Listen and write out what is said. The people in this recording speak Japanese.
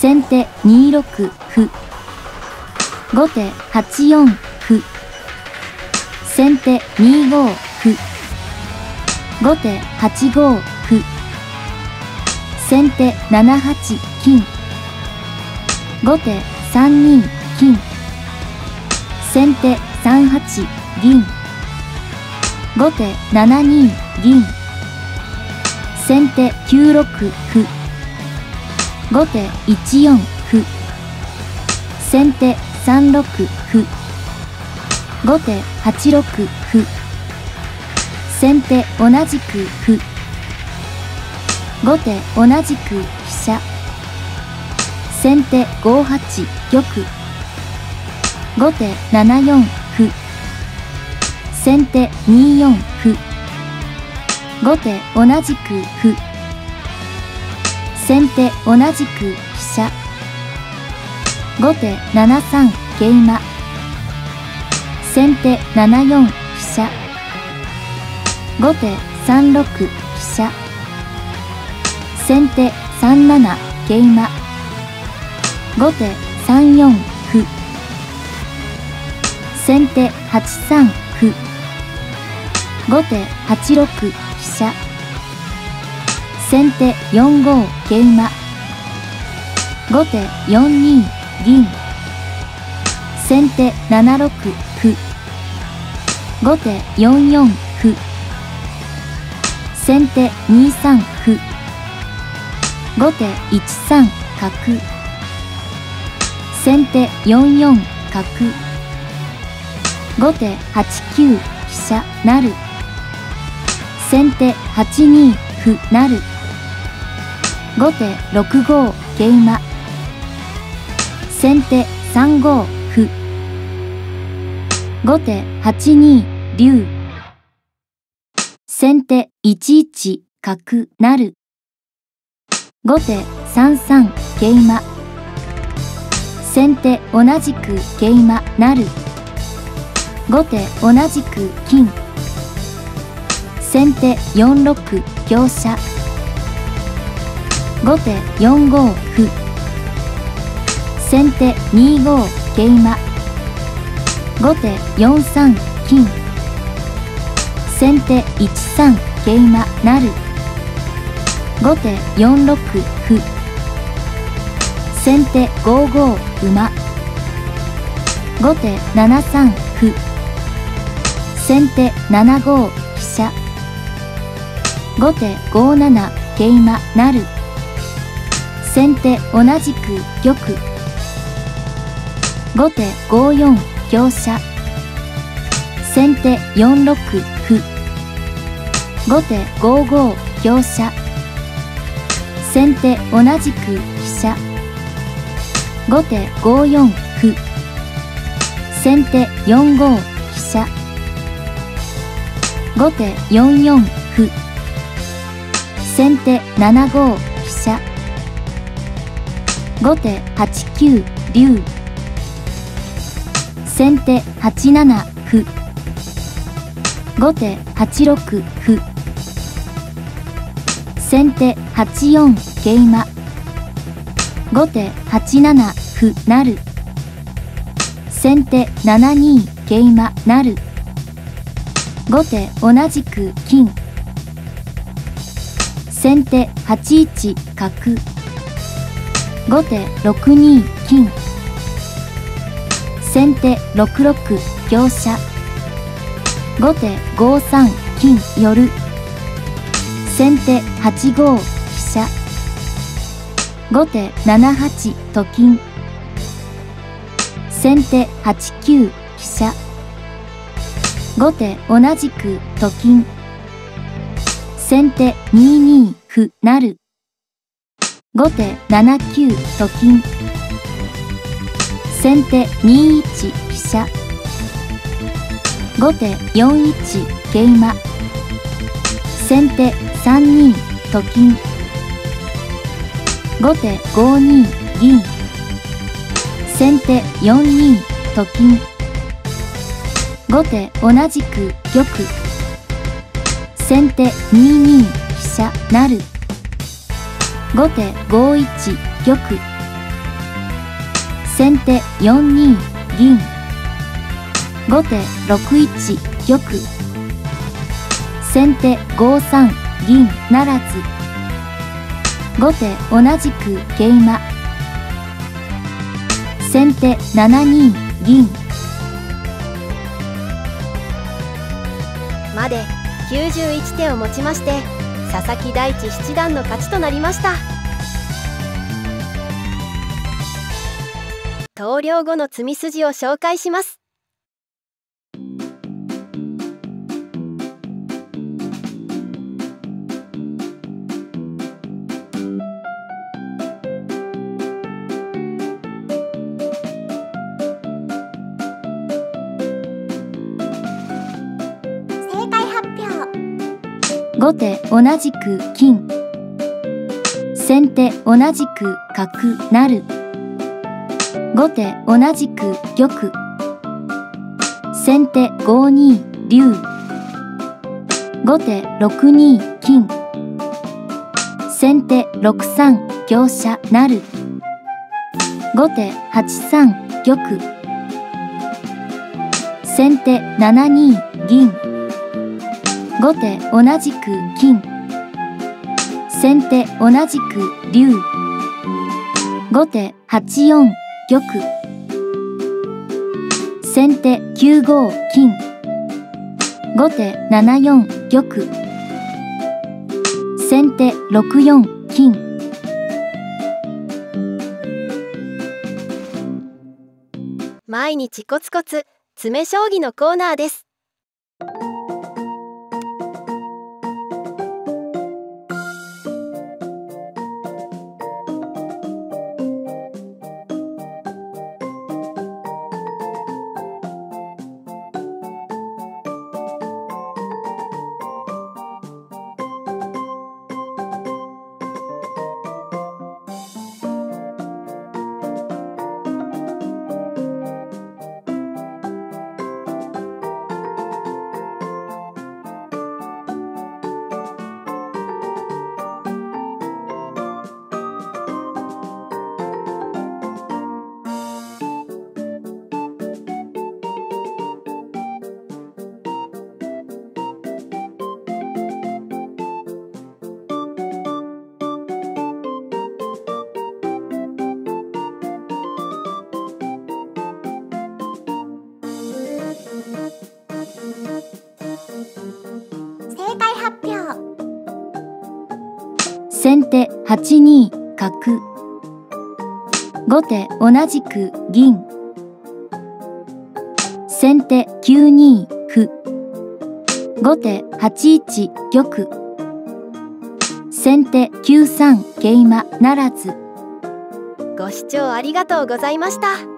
先手2六歩。後手8四歩。先手2五歩。後手8五歩。先手7八金。後手3二金。先手3八銀。後手7二銀。先手9六歩。後手1四歩。先手3六歩。後手8六歩。先手同じく歩。後手同じく飛車。先手5八玉。後手7四歩。先手2四歩。後手同じく歩。先手同じく飛車。後手7三桂馬。先手7四飛車。後手3六飛車。先手3七桂馬。後手3四歩。先手8三歩。後手8六飛車。先手4五桂馬。後手4二銀。先手7六歩。後手4四歩。先手2三歩。後手1三角。先手4四角。後手8九飛車成。先手8二歩成。後手6五桂馬。先手3五歩。後手8二竜。先手1一角成。後手3三桂馬。先手同じく桂馬なる。後手同じく金。先手4六香車。後手4五歩。先手2五桂馬。後手4三金。先手1三桂馬なる。後手4六歩。先手5五馬。後手7三歩。先手7五飛車。後手5七桂馬成。先手同じく玉。後手5四香車。先手4六歩。後手5五香車。先手同じく飛車。後手5四歩。先手4五飛車。後手4四歩。先手7五飛車。後手8九竜。先手8七歩。後手8六歩。先手8四桂馬。後手8七歩成。先手7二桂馬成。後手同じく金。先手8一角。後手6二金。先手6六香車。後手5三金寄。先手8五飛車。後手7八と金。先手8九飛車。後手同じくと金。先手2二歩成。後手7九と金。先手2一飛車。後手4一桂馬。先手3二と金。後手5二銀。先手4二と金。後手同じく玉。先手2二飛車成。後手5一玉。先手4二銀、後手6一玉、先手5三銀ならず、後手同じく桂馬、先手7二銀まで91手をもちまして、佐々木大地七段の勝ちとなりました。投了後の詰み筋を紹介します。後手同じく金、先手同じく角なる、後手同じく玉、先手5二竜、後手6二金、先手6三香車なる、後手8三玉、先手7二銀、後手同じく金、先手同じく竜、後手8四玉、先手9五金、後手7四玉、先手6四金。毎日コツコツ詰将棋のコーナーです。先手8二角、後手同じく銀、先手9二歩、後手8一玉、先手9三桂馬ならず。ご視聴ありがとうございました。